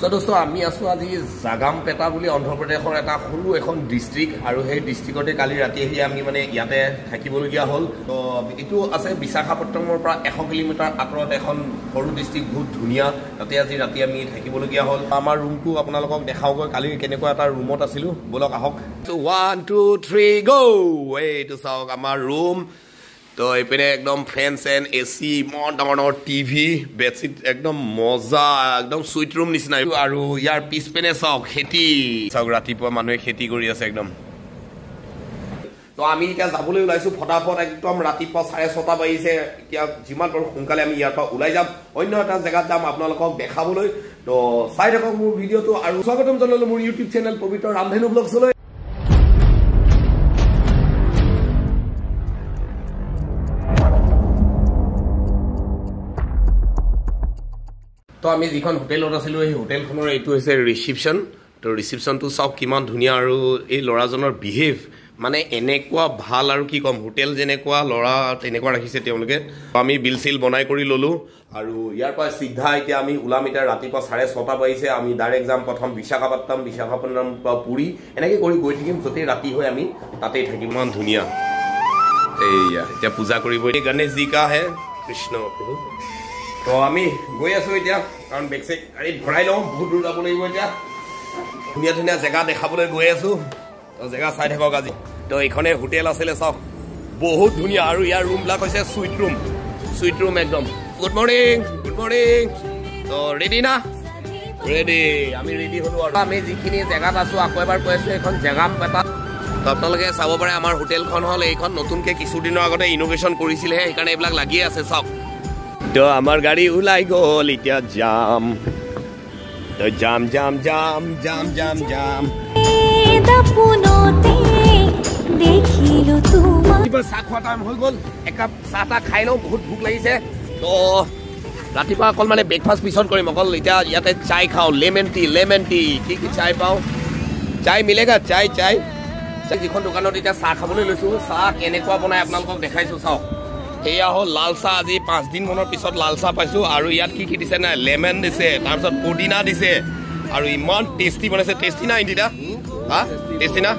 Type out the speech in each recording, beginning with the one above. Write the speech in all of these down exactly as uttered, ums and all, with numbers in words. So dosto ami asu aji Zagampeta boli Andhra Pradeshor eta kholu ekhon district aru hei district ote kali rati hi ami mane yate thakibolugia hol to etu ase Visakhapatnamor pra one hundred kilometer atorot ekhon horu district bhut dhunia tate aji rati ami thakibolugia hol amar room tu apnalokok dekhaogo kali keneko eta roomot asilu bolok ahok so one two three go ei to saok amar room So, I have friends and AC, TV, bedsheet, moza, sweet room. I have a piece of paper. So, I have a piece of So, I am hotel or hotel. It was a reception. The reception to South Kiman Dunyaru, a Lorazon behave. Mane Enequa, Bhalarki, Hotel Genequa, Lora, Tenequa, he said, Pami, Bill Sil, Bonacori Lulu, Aru, Yarpa, Sidha, Yami, Ulamita, Ratipa, Saras, Sota Baise, Ami, direct Zampatam, Visakhapatnam, Visakhapatnam, Puri, and I go to him, Sote, Ratihoami, Tate, Hakiman Dunia. Eh, Yapuzakori, Ganesh Dika, Krishna. So, Ami, go ahead with ya. Can't be sick. I tried on good to the Voya. Yatina Zaga, the Habu Guesu, Zaga side of Gazi. The Econe Hotel Celes of Bohu Dunia Aria room, Lacos, sweet room, sweet room at them. Good morning, good morning. So, ready now? Ready. Ami ready for what I made the Kini Zagata so a clever question on Jagapata. Totalke Savabra, Amar Hotel Conhol, Econ, Notunke, Sudino, Innovation Curicil, Canabla Lagia, Sesop. So, our car is like a jam. The jam, jam, jam, jam, jam, jam. The Eya ho lalsa aji five din monar pisot lalsa paisu aru yat ki ki dise na lemon dise tar pisot podina dise aru iman tasty banaise tasty na indida ha tasty na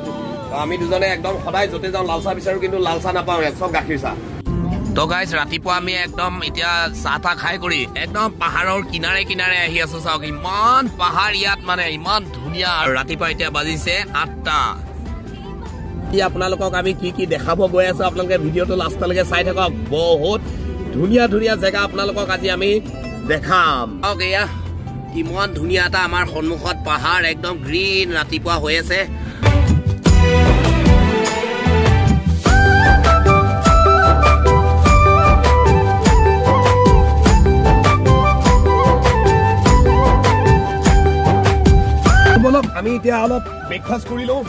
ami dujone ekdom khodai jote jao lalsa bisaru kintu lalsa na pao sob gakhir sa to guys ratipo ami ekdom itia sata khai kori ekdom paharor kinare kinare ahi asu sao iman pahar yat mane iman dhunia aru ratipo itia bajise eight ta ये अपना लोगों का भी की की देखा भो गया सब अपनों के वीडियो तो लास्ट तक के साइड का बहुत दुनिया दुनिया जगह अपना लोगों का जी हमें देखा हो गया कि मौन दुनिया था हमारे खनमुखत पहाड़ एकदम ग्रीन रातिपुआ हुए से बोलो हमें इतना आलो ब्रेकफास्ट कर लो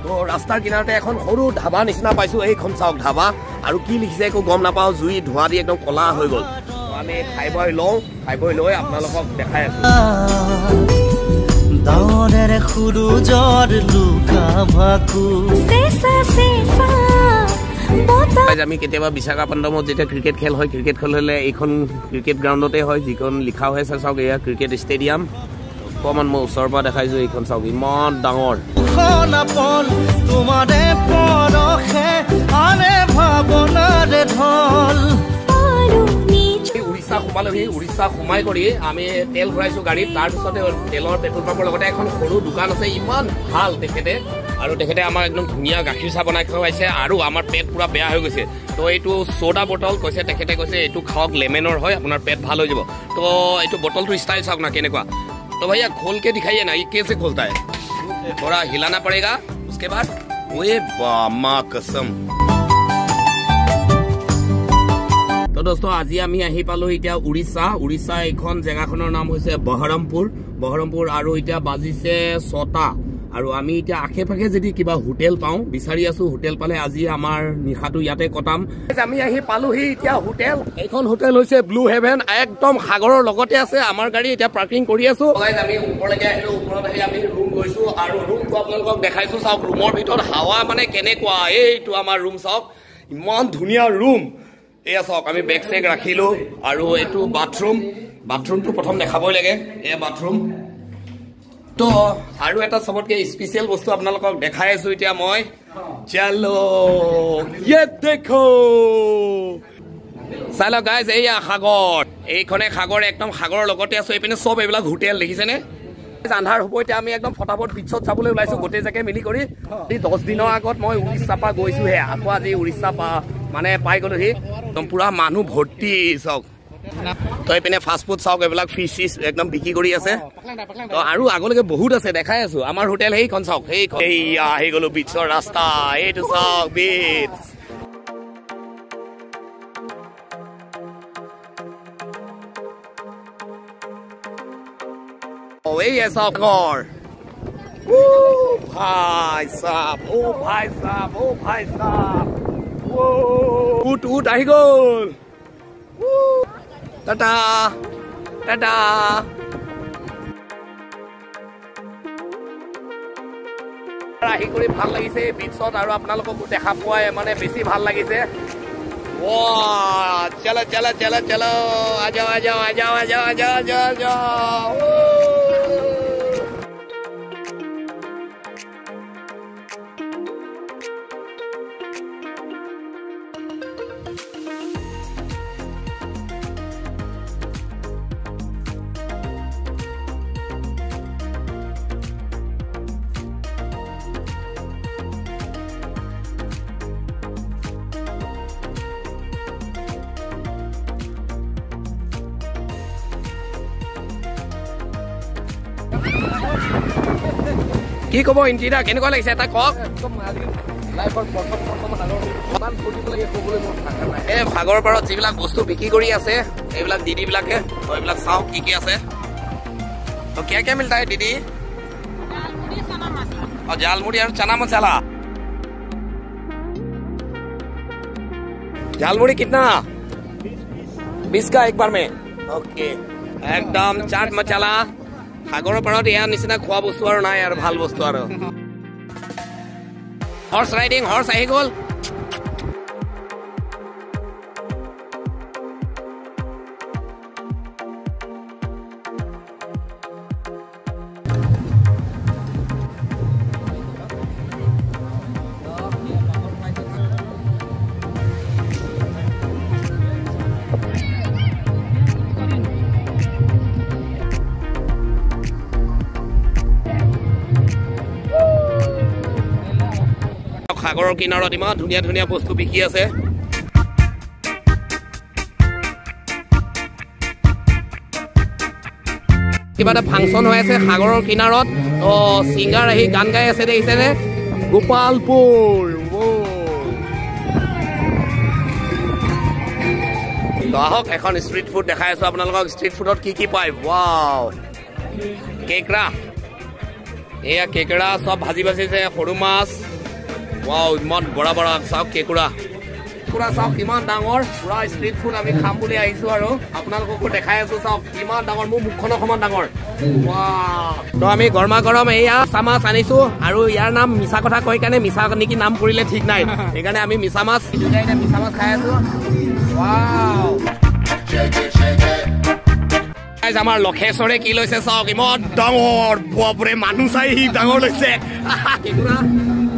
तो रास्ता किनारे এখন হৰু ঢাবা নিচিনা পাইছো এইখন চাওক ঢাবা আৰু কি লিখিছে একো গম নাপাও জুই ধোৱা দি একদম কলা হৈ গল আমি খাইবৈ লও খাইবৈ লৈ আপোনালোকক দেখাই আছো দাওৰেৰে খুৰু জৰ লুকা ভাকু সেসা সেসা বতা আমি কেতিয়াবা বিশাখাপট্টনমত যেতিয়া ক্ৰিকেট খেল হয় ক্ৰিকেট খেল হলে এইখন ক্ৰিকেট গ্ৰাউণ্ডতে হয় যিখন লিখা হৈ আছে চাওক এয়া ক্ৰিকেট ষ্টেডিয়াম কমন মই ওচৰৰ পৰা দেখাইছো এইখন চাওক ইমান ডাঙৰ নাপন তোমারে পরখে আনে ভাবনারে ঢল উড়িষ্যা সোমালোহি উড়িষ্যা সোমাই কৰি আমি তেল ভৰাইছো গাড়ী তাৰ পিছতে তেলৰ পেট্ৰল পাম্পৰ লগতে এখন সৰু দোকান আছে ইমান ভাল তেখেতে আৰু তেখেতে আমাৰ একদম ধুনীয়া গাখীৰ চা বনাই খুৱাইছে আৰু আমাৰ পেট পুৰা বেয়া হৈ গৈছে তো এইটো সোডা বটল কৈছে তেখেতে কৈছে এইটো খাওক লেমনৰ হয় আপোনাৰ পেট ভাল হৈ যাব তো এইটো বটলটো ষ্টাইল চাওক না কেনেকুৱা তো ভাইয়া খোল কে দেখাইয়ে না ই কেসে খোলতা है थोड़ा हिलाना पड़ेगा उसके बाद ओए बामा कसम तो दोस्तों आज আমি আহি পালো ইটা উড়িষ্যা উড়িষ্যা এখন জায়গাখনৰ নাম হৈছে বহরমপুৰ বহরমপুৰ আৰু ইটা বাজিছে ছটা আৰু আমি ইটা আখে পাখে যদি কিবা হোটেল পাও বিচাৰি আছো হোটেল পালে আজি আমাৰ নিহাটো ইয়াতে কটাম আমি আহি পালো হি ইটা হোটেল এখন হোটেল হৈছে ব্লু হেভেন একদম সাগৰৰ লগতে আছে আমাৰ গাড়ী ইটা পার্কিং কৰি আছো गाइस আমি ওপৰলৈকে আহিলো ওপৰত আহি আমি রুম গৈছো আৰু রুম কো আপোনালোকক দেখাইছো চাওক রুমৰ ভিতৰত হাৱা মানে কেনেকুৱা এইটো আমাৰ রুম চাওক ইমান ধুনীয়া রুম এয়া চাওক আমি বেগ সেগ ৰাখিলো আৰু এটো বাথৰুম বাথৰুমটো প্ৰথম দেখাবই লাগে এয়া বাথৰুম तो हारू एटा सबके स्पेशल वस्तु आपन लोगक देखाय आसु इटा मय चलो ये देखो साला गाइस एया खागर एखने खागर एकदम खागर लगते आसु एपिने सब एबला होटेल देखिसेने आंधार होबो इटा आमी एकदम फटाफट पिछत जाबले उलाइसु गोटे जाके मिली करी दस दिन आगत मय उड़ीसा पा गइसु हे आको आजि उड़ीसा पा माने पाइ गलो हे एकदम पूरा मानु भर्ती सब तो एपिने फास्ट फूड साउक एबला फिश एकदम बिकी गरि আছে তো আৰু আগলৈকে বহুত আছে দেখাই আছো আমাৰ হোটেল হেইখন সাউক হেইখন এইয়া হে গলো বিচৰ ৰাস্তা এটো সাউক বিচ ও এই সাউক গৰ ও ভাই সাব ও ভাই সাব ও ভাই সাব ও উট উট আহি গল टाटा टाटा आही কৰি ভাল লাগিছে বিচত আৰু আপোনালোকক দেখা পোৱাই মানে বেছি ভাল লাগিছে ৱা চলো চলো চলো চলো আ যাও আ যাও আ যাও আ যাও যাও যাও কি কব ইন্টিরা কেনেকুৱা লাগিছে এটা কক একদম মাৰি লাইফৰ প্ৰথম প্ৰথম হালৰ মান ফুটি লাগে কবলৈ মোৰ থাকা নাই এ ভাগৰ পাৰত যিবিলাক বস্তু বিক্ৰী কৰি আছে এইবিলাক দিদি বিলাকে এইবিলাক চাও কি কি আছে তো কি কি মিলতা হে দিদি জালমুড়ি চানা মছলা আৰু জালমুড়ি আৰু চানা মছলা জালমুড়ি কিতনা बीस का एक बार में ओके एकदम चाट मसाला सागर पारत यार निचना खुआ बस्तु और ना यार भल बस्तु और हॉर्स राइडिंग हॉर्स आही गोल सागर किनारत इमान धुनिया धुनिया बस्तु बिकी आसे किबा दा फंक्शन होय आसे सागर किनारत तो सिंगर आही गान गाय आसे देखिसे ने गोपालपुर ओ दाहक এখন স্ট্রিট ফুড দেখাই আছো আপোনালোকক স্ট্রিট ফুডত কি কি পায় ওয়াও কেকড়া এয়া কেকড়া সব ভাজি ভাজি আছে সৰু মাছ वाओ इमान बड़ा बड़ा साग केकुड़ा पूरा साग इमान डांगर पूरा स्ट्रीट फूड आमी खाम बुले आइसु आरो आपनालोकको देखाय आसु साग इमान डांगर मु मुखखन समान डांगर वाओ तो आमी गरमा गरम एया सामा सानिसु आरो यार नाम मिसा कथा कय काने मिसा निकि नाम करिले ठीक नाइ एकाने आमी मिसा मास दुगाइना मिसा मास खाय आसु वाओ गाइस आमार लखेसरे की लइसे साग इमान डांगर बापरे मानुसाई डांगर लइसे केकुड़ा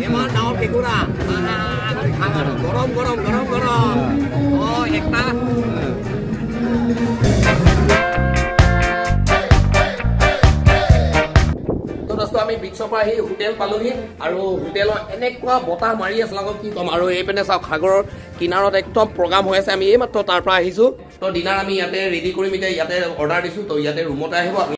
এমন নাও ফিকুরা খাবার গরম গরম গরম গরম ও একটা তো দস্তু আমি বিচৰ পৰা হি হোটেল পালোহি আৰু হোটেলৰ এনেকুৱা বতাহ মাৰি আছে লাগক কি কম আৰু এইপেনে চাও সাগৰৰ কিনাৰত একদম প্ৰগ্ৰাম হৈ আছে আমি এইমাত্ৰ তাৰ পৰা আহিছো তো ডিনাৰ আমি ইয়াতে ৰেডি কৰি মিতে ইয়াতে অৰ্ডাৰ দিছো তো ইয়াতে ৰুমত আহিব